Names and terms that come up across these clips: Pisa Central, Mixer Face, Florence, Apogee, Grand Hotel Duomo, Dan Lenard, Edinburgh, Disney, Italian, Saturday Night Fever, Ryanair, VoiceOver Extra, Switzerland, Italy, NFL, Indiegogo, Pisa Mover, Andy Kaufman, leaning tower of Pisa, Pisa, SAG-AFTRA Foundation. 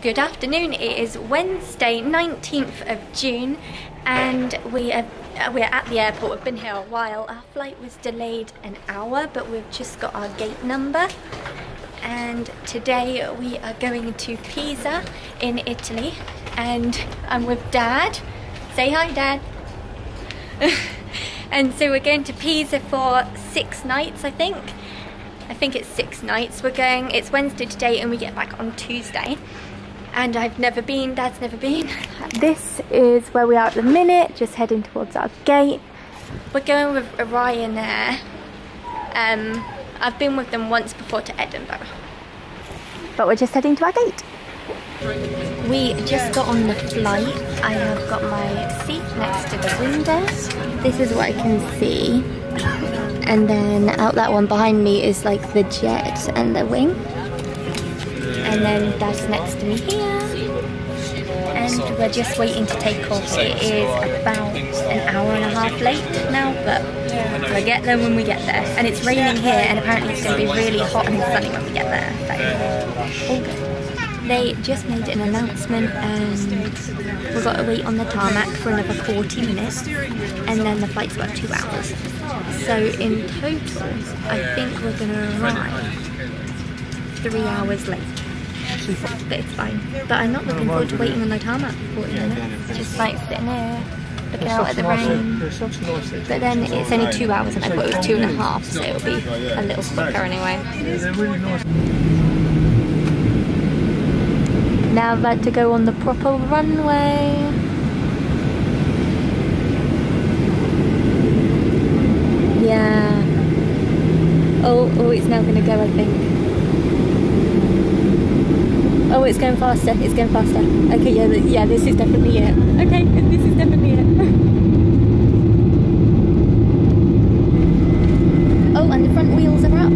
Good afternoon, it is Wednesday 19th of June and we're at the airport. We've been here a while. Our flight was delayed an hour, but we've just got our gate number, and today we are going to Pisa in Italy, and I'm with Dad. Say hi, Dad. And so we're going to Pisa for 6 nights, I think it's 6 nights. We're going, it's Wednesday today and we get back on Tuesday. And I've never been, Dad's never been. This is where we are at the minute, just heading towards our gate. We're going with Ryanair. I've been with them once before to Edinburgh. But we're just heading to our gate. We just got on the flight. I have got my seat next to the window. This is what I can see. And then out that one behind me is like the jet and the wing. And then Dad's next to me here. And we're just waiting to take off. It is about an hour and a half late now, but we'll get there when we get there. And it's raining here and apparently it's going to be really hot and sunny when we get there. But all good. They just made an announcement and we've got to wait on the tarmac for another 40 minutes. And then the flight's about 2 hours. So in total, I think we're going to arrive 3 hours late, but it's fine. But I'm not looking forward to waiting on the tarmac for 40 minutes, just like sitting here, looking out at the rain. But then it's only 2 hours and I thought it was 2.5, so it'll be a little quicker anyway. Now I'd like to go on the proper runway. Yeah. Oh, it's now going to go, I think. Oh, it's going faster. It's going faster. Okay, yeah, this is definitely it. Okay, this is definitely it. Oh, and the front wheels are up.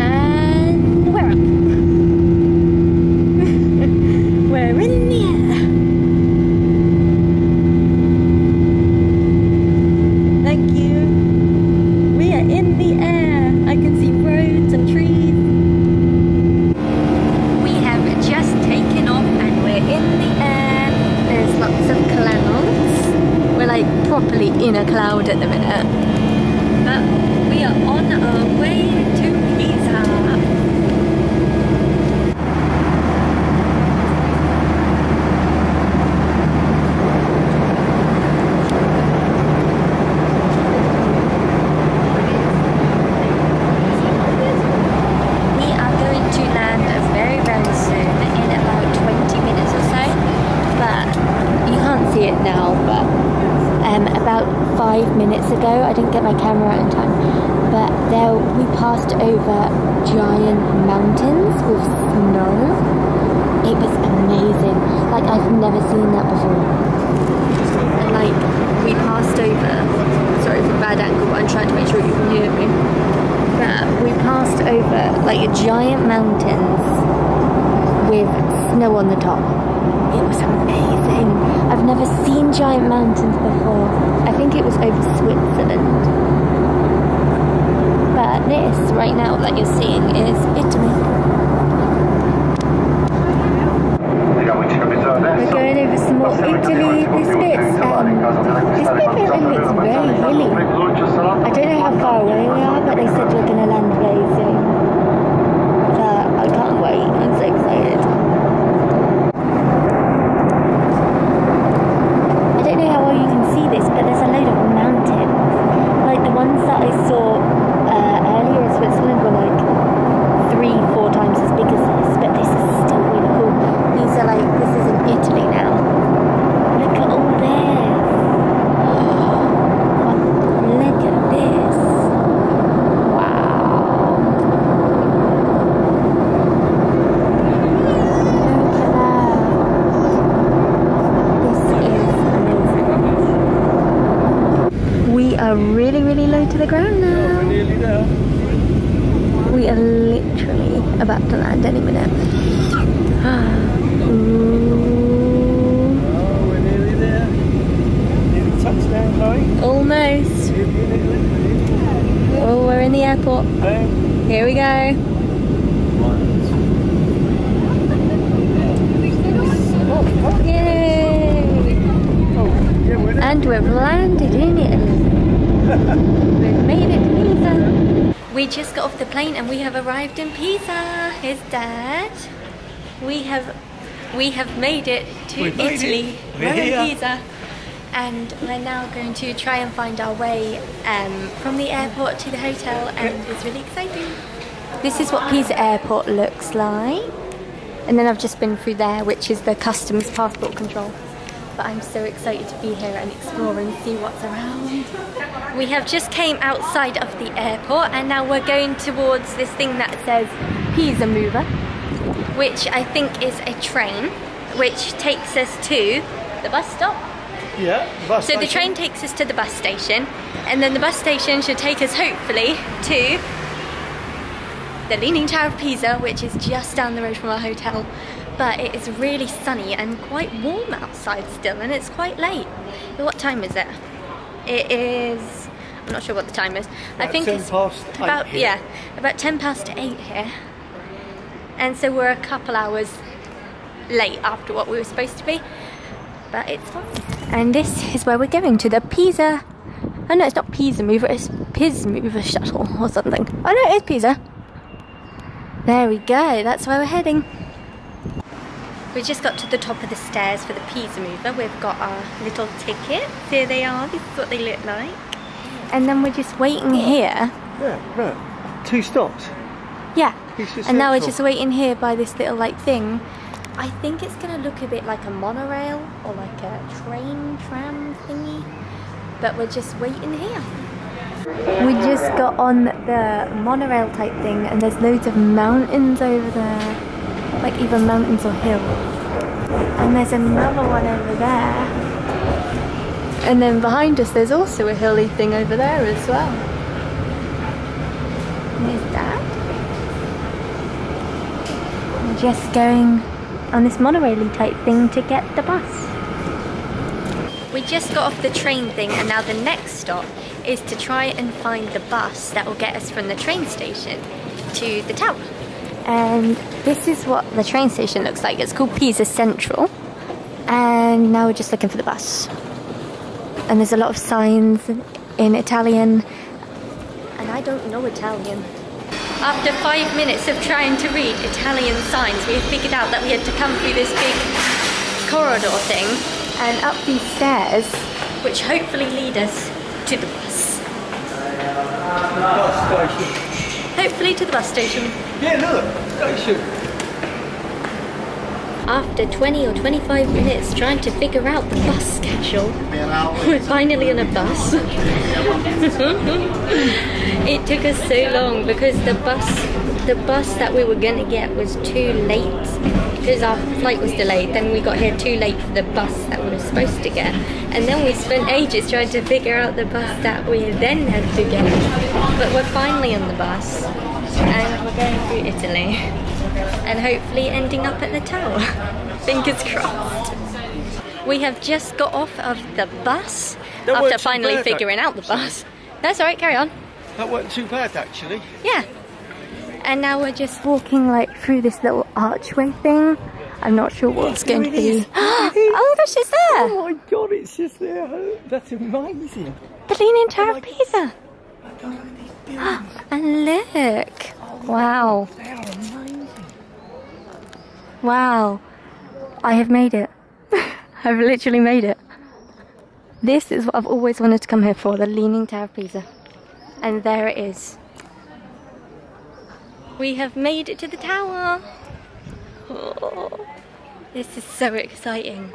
And we're up. We're in the air. In a cloud at the minute, but we are on our way to Pisa. We are going to land very, very soon, in about 20 minutes or so, but you can't see it now, but about 5 minutes ago, I didn't get my camera out in time, but there we passed over giant mountains with snow. It was amazing. Like, I've never seen that before. And like, we passed over, sorry for bad angle, but I'm trying to make sure you can hear me. But we passed over like giant mountains with snow on the top. It was amazing. I've never seen giant mountains before. I think it was over Switzerland. But this right now that you're seeing is Italy. We're going over some more Italy. This bit feels like it's very hilly. I don't know how far away we are, but they said we're going to land very soon. But I can't wait. I'm so excited. Really low to the ground now. We're nearly there. We are literally about to land any minute. Oh, we're nearly there. Nearly touchdown, Chloe. Almost. Oh, we're in the airport. Here we go. we have landed in Italy. We've made it to Pisa. We just got off the plane and we have arrived in Pisa. Here's Dad. We have made it to Italy. We're in Pisa. And we're now going to try and find our way from the airport to the hotel, and it's really exciting. This is what Pisa Airport looks like. And then I've just been through there, which is the customs passport control. But I'm so excited to be here and explore and see what's around. We have just came outside of the airport and now we're going towards this thing that says Pisa Mover, which I think is a train, which takes us to the bus stop. Yeah, bus station. So the train takes us to the bus station, and then the bus station should take us hopefully to the Leaning Tower of Pisa, which is just down the road from our hotel. But it is really sunny and quite warm outside still, and it's quite late. What time is it? It is, I'm not sure what the time is. I think it's about, yeah, about 8:10 here. And so we're a couple hours late after what we were supposed to be, but it's fine. And this is where we're going, to the Pisa. Oh no, it's not Pisa Mover, it's Pisa Mover Shuttle or something. Oh no, it's Pisa. There we go, that's where we're heading. We just got to the top of the stairs for the Pisa Mover. We've got our little tickets. Here they are, this is what they look like. And then we're just waiting here. Yeah, right. 2 stops. Yeah, and now we're just waiting here by this little like thing. I think it's going to look a bit like a monorail or like a train tram thingy, but we're just waiting here. We just got on the monorail type thing and there's loads of mountains over there, like either mountains or hills. And there's another one over there. And then behind us there's also a hilly thing over there as well. There's that. We're just going on this monorail-y type thing to get the bus. We just got off the train thing and now the next stop is to try and find the bus that will get us from the train station to the tower. And this is what the train station looks like. It's called Pisa Central. And now we're just looking for the bus. And there's a lot of signs in Italian. And I don't know Italian. After 5 minutes of trying to read Italian signs, we had figured out that we had to come through this big corridor thing and up these stairs, which hopefully lead us to the bus. Hopefully to the bus station. Yeah, look, station. After 20 or 25 minutes trying to figure out the bus schedule, we're finally on a bus. It took us so long because the bus that we were going to get was too late because our flight was delayed. Then we got here too late for the bus that we were supposed to get, and then we spent ages trying to figure out the bus that we then had to get. But we're finally on the bus and we're going through Italy and hopefully ending up at the tower. Fingers crossed. We have just got off of the bus after finally figuring out the bus. That's alright, carry on. That wasn't too bad actually. Yeah. And now we're just walking like through this little archway thing. I'm not sure what's going to be. Oh my gosh, it's there! Oh my god, it's just there. That's amazing. The Leaning Tower of Pisa. And look. Wow. They are amazing. Wow. I have made it. I've literally made it. This is what I've always wanted to come here for, the Leaning Tower of Pisa. And there it is. We have made it to the tower. Oh, this is so exciting.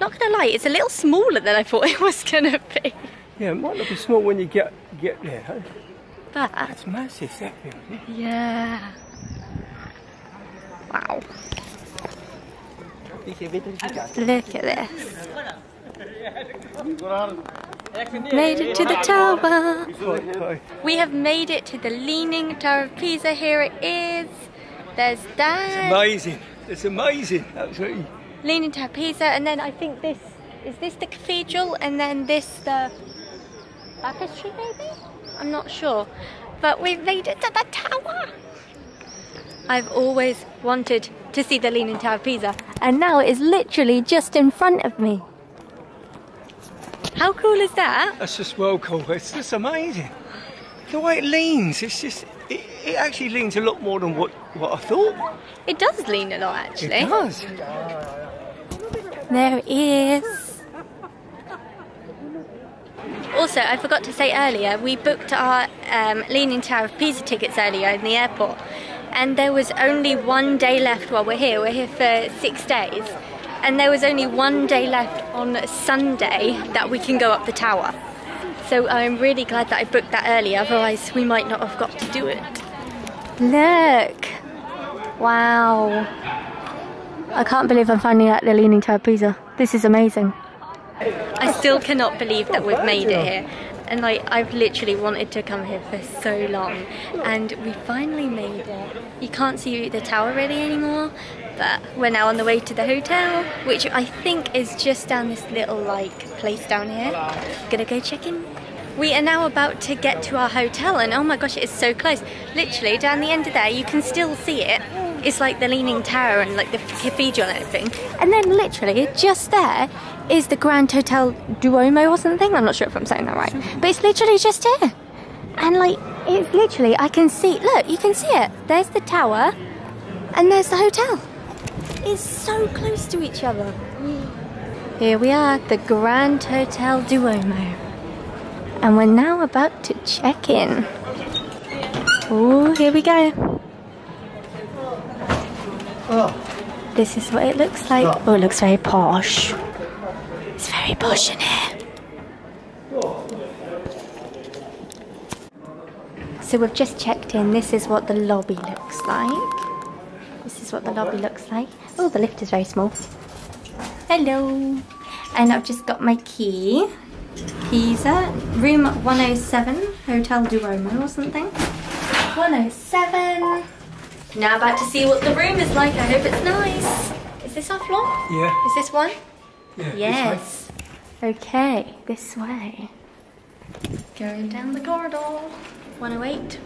Not gonna lie, it's a little smaller than I thought it was gonna be. Yeah, it might not be small when you get there, huh? But that's massive, that building. Yeah. Wow. Look at this. Made it to the tower. We have made it to the Leaning Tower of Pisa. Here it is. There's that. It's amazing. It's amazing. Absolutely. Leaning Tower of Pisa, and then I think this is this the cathedral, and then this the baptistry maybe? I'm not sure. But we've made it to the tower. I've always wanted to see the Leaning Tower of Pisa, and now it is literally just in front of me. How cool is that? That's just well cool. It's just amazing. The way it leans, it's just, it actually leans a lot more than what I thought. It does lean a lot, actually. It does. There it is. Also, I forgot to say earlier, we booked our Leaning Tower of Pisa tickets earlier in the airport, and there was only one day left while we're here. We're here for 6 days, and there was only one day left on Sunday that we can go up the tower. So I'm really glad that I booked that early, otherwise we might not have got to do it. Look! Wow! I can't believe I'm finally at the Leaning Tower of Pisa. This is amazing. I still cannot believe that we've made it here. And like, I've literally wanted to come here for so long, and we finally made it. You can't see the tower really anymore, but we're now on the way to the hotel, which I think is just down this little like place down here. Gonna go check in. We are now about to get to our hotel, and oh my gosh, it is so close. Literally down the end of there you can still see it. It's like the Leaning Tower and like the cathedral and everything. And then literally just there is the Grand Hotel Duomo or something. I'm not sure if I'm saying that right. But it's literally just here. And like, it's literally, I can see, look, you can see it. There's the tower and there's the hotel. It's so close to each other. Here we are, the Grand Hotel Duomo. And we're now about to check in. Oh, here we go. This is what it looks like. Oh, it looks very posh. It's very posh in here. So we've just checked in. This is what the lobby looks like. This is what the lobby looks like. Oh, the lift is very small. Hello. And I've just got my key. Pisa, room 107, Hotel Duomo or something. 107. Now about to see what the room is like. I hope it's nice. Is this our floor? Yeah. Is this one? Yeah, yes. Okay, this way. Going down the corridor. 108.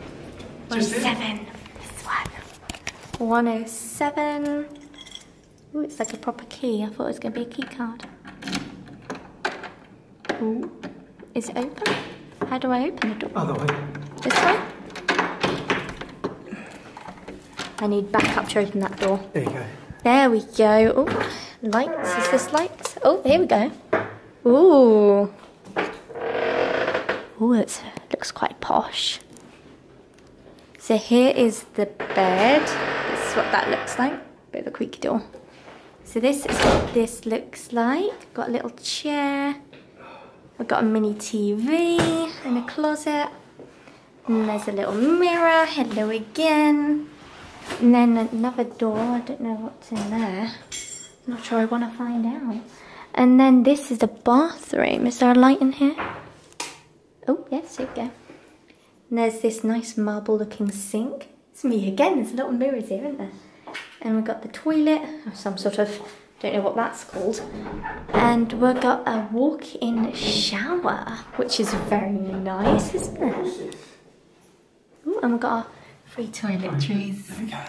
107. This one. 107. Ooh, it's like a proper key. I thought it was going to be a key card. Ooh. Is it open? How do I open the door? Other way. This way? I need backup to open that door. There you go. There we go. Ooh. Lights, is this lights? Oh, here we go. Ooh. Ooh, it looks quite posh. So here is the bed. This is what that looks like. Bit of a creaky door. So this is what this looks like. Got a little chair. We've got a mini TV and a closet. And there's a little mirror. Hello again. And then another door. I don't know what's in there. Not sure I want to find out. And then this is the bathroom. Is there a light in here? Oh, yes, there you go. And there's this nice marble looking sink. It's me again, there's little mirrors here, isn't there? And we've got the toilet, or some sort of, don't know what that's called. And we've got a walk-in shower, which is very nice, isn't it? Oh, and we've got our free toiletries. There we go.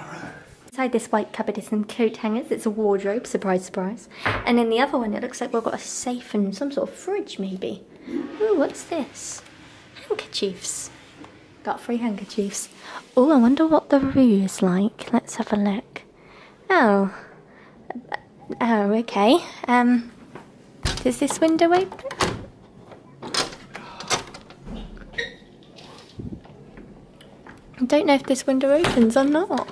Inside this white cupboard is some coat hangers. It's a wardrobe, surprise, surprise. And in the other one, it looks like we've got a safe and some sort of fridge, maybe. Ooh, what's this? Handkerchiefs. Got free handkerchiefs. Oh, I wonder what the room is like. Let's have a look. Oh. Oh, okay. Does this window open? I don't know if this window opens or not.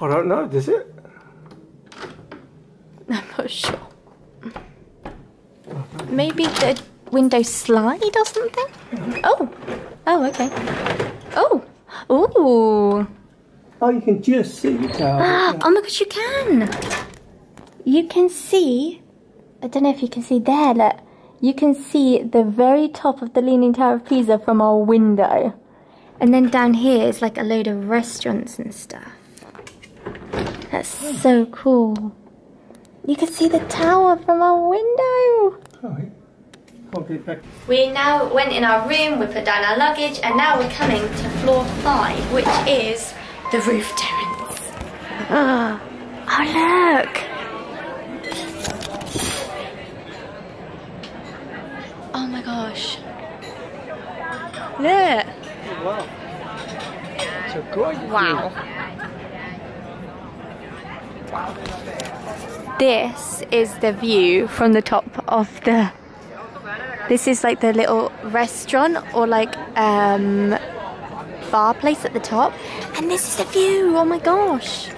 I don't know, does it? I'm not sure. Maybe the window slide or something? Oh! Oh, okay. Oh! Ooh! Oh, you can just see the tower. Oh my gosh, you can! You can see... I don't know if you can see there, look. You can see the very top of the Leaning Tower of Pisa from our window. And then down here is like a load of restaurants and stuff. That's so cool. You can see the tower from our window. Oh, We now went in our room, we put down our luggage, and now we're coming to floor 5, which is the roof terrace. Oh, look! Oh my gosh. Look! Wow. It's a gorgeous view. This is the view from the top of the... This is like the little restaurant or like bar place at the top, and this is the view. Oh my gosh!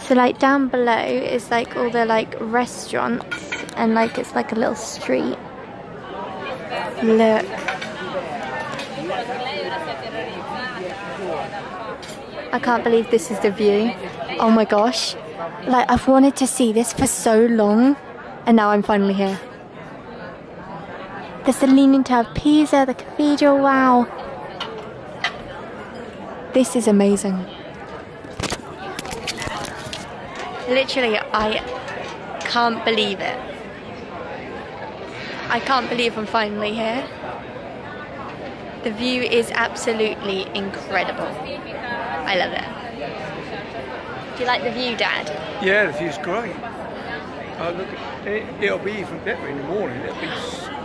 So like down below is like all the like restaurants, and like it's like a little street. Look. I can't believe this is the view. Oh my gosh, like I've wanted to see this for so long, and now I'm finally here. There's the Leaning Tower of Pisa, the cathedral, wow. This is amazing. Literally, I can't believe it. I can't believe I'm finally here. The view is absolutely incredible. I love it. Do you like the view, Dad? Yeah, the view's great. Oh, look, it'll be even better in the morning. It'll be,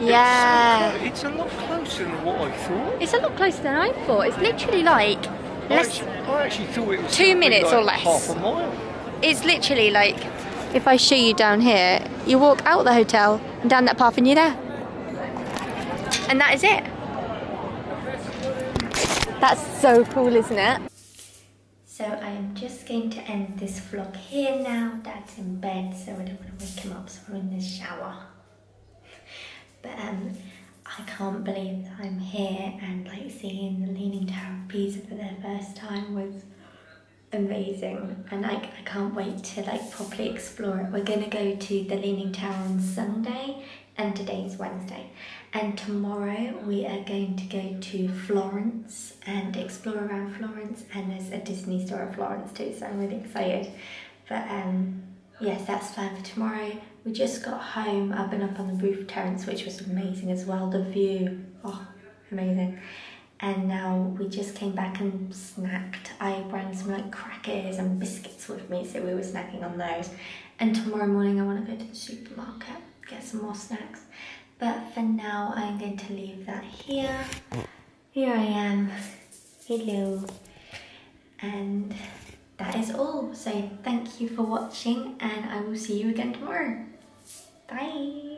yeah. It's a lot closer than what I thought. It's a lot closer than I thought. It's literally like less. I actually thought it was 2 minutes like or less. Half a mile. It's literally like, if I show you down here, you walk out the hotel and down that path and you're there. And that is it. That's so cool, isn't it? So I am just going to end this vlog here now. Dad's in bed, so I don't want to wake him up, so we're in the shower. But I can't believe that I'm here, and like seeing the Leaning Tower of Pisa for the first time was amazing. And like I can't wait to like properly explore it. We're gonna go to the Leaning Tower on Sunday, and today's Wednesday. And tomorrow we are going to go to Florence and explore around Florence, and there's a Disney store at Florence too, so I'm really excited. But yes, that's planned for tomorrow. We just got home. I've been up on the roof terrace, which was amazing as well. The view, oh, amazing. And now we just came back and snacked. I brought some like crackers and biscuits with me, so we were snacking on those. And tomorrow morning I want to go to the supermarket, get some more snacks. But for now, I'm going to leave that here. Here I am. Hello. And that is all. So thank you for watching, and I will see you again tomorrow. Bye.